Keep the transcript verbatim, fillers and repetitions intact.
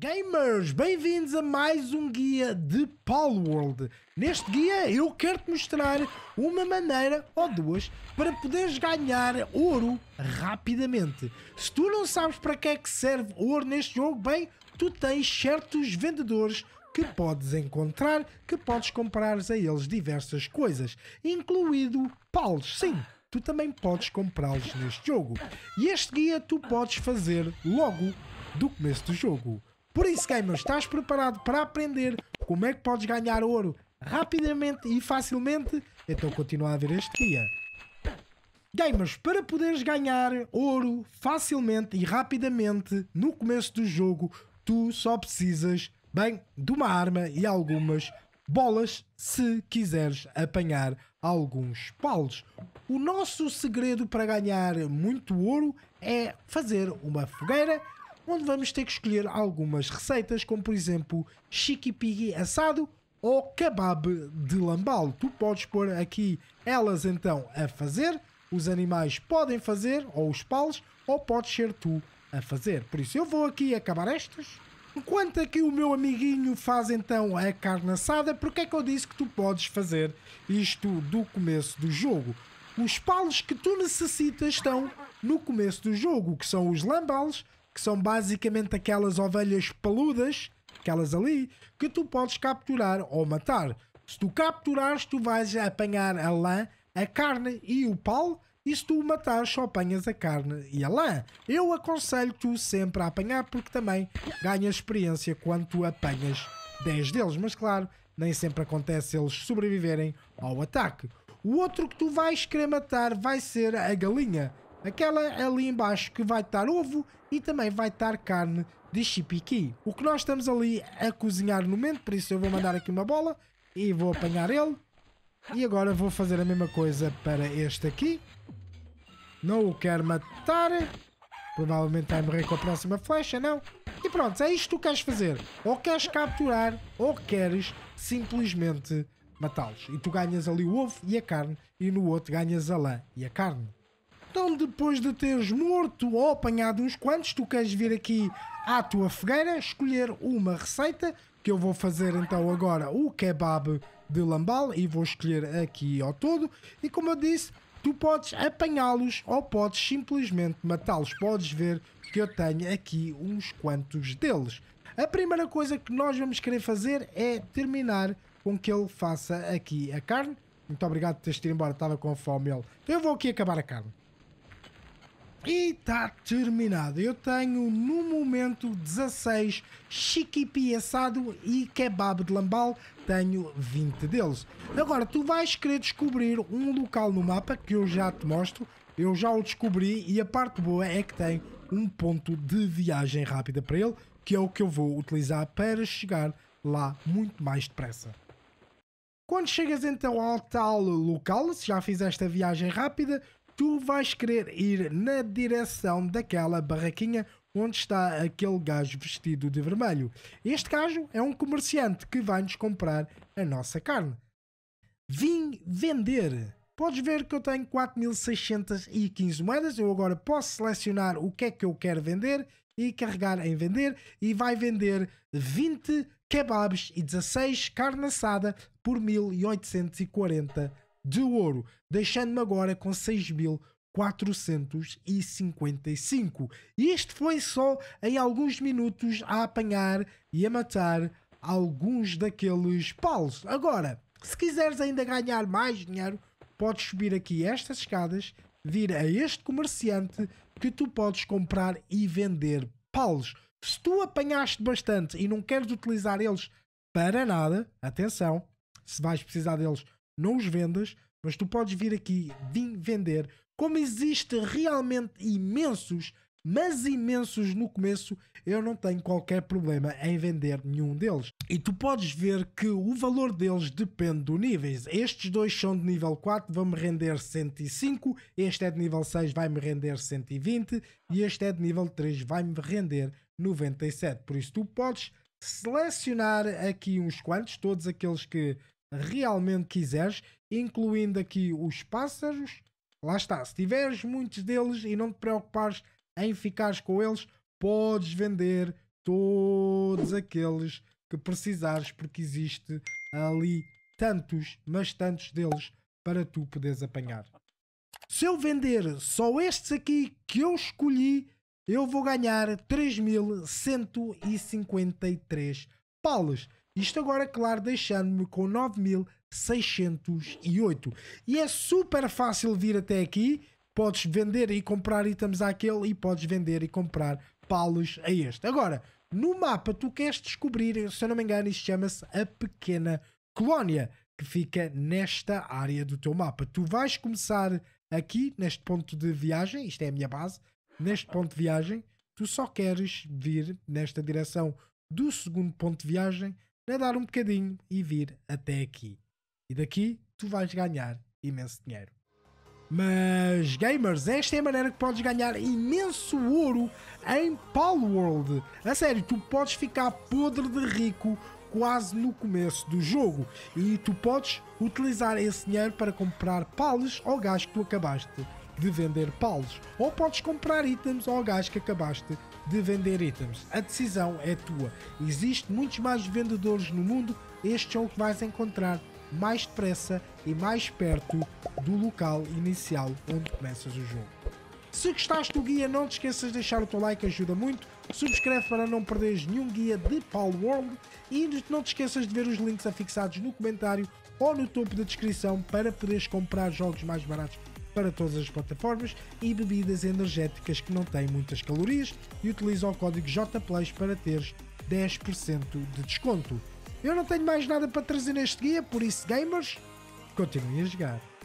Gamers, bem-vindos a mais um guia de Palworld. Neste guia eu quero-te mostrar uma maneira ou duas para poderes ganhar ouro rapidamente. Se tu não sabes para que é que serve ouro neste jogo, bem, tu tens certos vendedores que podes encontrar, que podes comprar a eles diversas coisas, incluído paus, sim. Tu também podes comprá-los neste jogo. E este guia tu podes fazer logo do começo do jogo. Por isso, gamers, estás preparado para aprender como é que podes ganhar ouro rapidamente e facilmente? Então continua a ver este guia. Gamers, para poderes ganhar ouro facilmente e rapidamente no começo do jogo, tu só precisas, bem, de uma arma e algumas bolas, se quiseres apanhar alguns paus. O nosso segredo para ganhar muito ouro é fazer uma fogueira, onde vamos ter que escolher algumas receitas, como por exemplo chiquipigui assado ou kebab de lambal. Tu podes pôr aqui elas então a fazer, os animais podem fazer, ou os paus, ou podes ser tu a fazer. Por isso eu vou aqui acabar estas. Enquanto aqui o meu amiguinho faz então a carne assada, porque é que eu disse que tu podes fazer isto do começo do jogo? Os paus que tu necessitas estão no começo do jogo, que são os lambales, que são basicamente aquelas ovelhas peludas, aquelas ali, que tu podes capturar ou matar. Se tu capturares, tu vais apanhar a lã, a carne e o pau. E se tu o matares, só apanhas a carne e a lã. Eu aconselho-te sempre a apanhar, porque também ganhas experiência quando tu apanhas dez deles. Mas claro, nem sempre acontece eles sobreviverem ao ataque. O outro que tu vais querer matar vai ser a galinha. Aquela ali embaixo que vai estar ovo e também vai estar carne de chipiqui. O que nós estamos ali a cozinhar no momento, por isso eu vou mandar aqui uma bola e vou apanhar ele. E agora vou fazer a mesma coisa para este aqui. Não o quero matar. Provavelmente vai morrer com a próxima flecha, não? E pronto, é isto que tu queres fazer. Ou queres capturar, ou queres simplesmente matá-los. E tu ganhas ali o ovo e a carne, e no outro ganhas a lã e a carne. Então, depois de teres morto ou apanhado uns quantos, tu queres vir aqui à tua fogueira, escolher uma receita, que eu vou fazer então agora o kebab de lambal, e vou escolher aqui ao todo. E como eu disse, tu podes apanhá-los ou podes simplesmente matá-los. Podes ver que eu tenho aqui uns quantos deles. A primeira coisa que nós vamos querer fazer é terminar com que ele faça aqui a carne. Muito obrigado por teres ido embora, estava com fome ele. Então eu vou aqui acabar a carne. E está terminado. Eu tenho no momento dezasseis chiquipi assado e kebab de lambal. Tenho vinte deles. Agora tu vais querer descobrir um local no mapa que eu já te mostro. Eu já o descobri e a parte boa é que tem um ponto de viagem rápida para ele, que é o que eu vou utilizar para chegar lá muito mais depressa. Quando chegas então ao tal local, se já fizeste a viagem rápida, tu vais querer ir na direção daquela barraquinha onde está aquele gajo vestido de vermelho. Este gajo é um comerciante que vai-nos comprar a nossa carne. Vim vender. Podes ver que eu tenho quatro mil seiscentas e quinze moedas. Eu agora posso selecionar o que é que eu quero vender e carregar em vender. E vai vender vinte kebabs e dezasseis carne assada por mil oitocentos e quarenta de ouro, deixando-me agora com seis mil quatrocentos e cinquenta e cinco. E isto foi só em alguns minutos a apanhar e a matar alguns daqueles paus. Agora, se quiseres ainda ganhar mais dinheiro, podes subir aqui estas escadas, vir a este comerciante, que tu podes comprar e vender paus. Se tu apanhaste bastante e não queres utilizar eles para nada, atenção, se vais precisar deles, não os vendas, mas tu podes vir aqui vim vender. Como existe realmente imensos, mas imensos no começo, eu não tenho qualquer problema em vender nenhum deles. E tu podes ver que o valor deles depende do níveis. Estes dois são de nível quatro, vão-me render cento e cinco. Este é de nível seis, vai-me render cento e vinte. E este é de nível três, vai-me render noventa e sete. Por isso tu podes selecionar aqui uns quantos, todos aqueles que realmente quiseres, incluindo aqui os pássaros. Lá está, se tiveres muitos deles e não te preocupares em ficares com eles, podes vender todos todos aqueles que precisares, porque existe ali tantos, mas tantos deles para tu poderes apanhar. Se eu vender só estes aqui que eu escolhi, eu vou ganhar três mil cento e cinquenta e três palas. Isto agora, claro, deixando-me com nove mil seiscentos e oito. E é super fácil vir até aqui. Podes vender e comprar itens àquele e podes vender e comprar palas a este. Agora, no mapa tu queres descobrir, se eu não me engano, isto chama-se a Pequena Colónia, que fica nesta área do teu mapa. Tu vais começar aqui, neste ponto de viagem, isto é a minha base, neste ponto de viagem, tu só queres vir nesta direção do segundo ponto de viagem, nadar um bocadinho e vir até aqui. E daqui tu vais ganhar imenso dinheiro. Mas, gamers, esta é a maneira que podes ganhar imenso ouro em Palworld. A sério, tu podes ficar podre de rico quase no começo do jogo. E tu podes utilizar esse dinheiro para comprar pales ao gajo que tu acabaste de vender pales. Ou podes comprar itens ao gajo que acabaste de vender itens. A decisão é tua. Existem muitos mais vendedores no mundo. Este é o que vais encontrar mais depressa e mais perto do local inicial onde começas o jogo. Se gostaste do guia, não te esqueças de deixar o teu like, ajuda muito. Subscreve para não perderes nenhum guia de Palworld e não te esqueças de ver os links afixados no comentário ou no topo da descrição para poderes comprar jogos mais baratos para todas as plataformas e bebidas energéticas que não têm muitas calorias, e utiliza o código J P L A Y S para teres dez por cento de desconto. Eu não tenho mais nada para trazer neste guia, por isso, gamers, continuem a jogar.